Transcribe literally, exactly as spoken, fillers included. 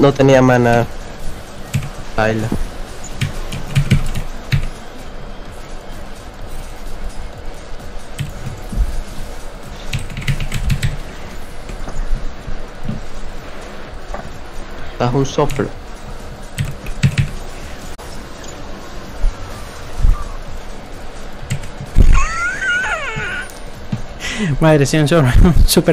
No tenía mana. Baila. Estás un soplo. Madre, sí, un soplo. Super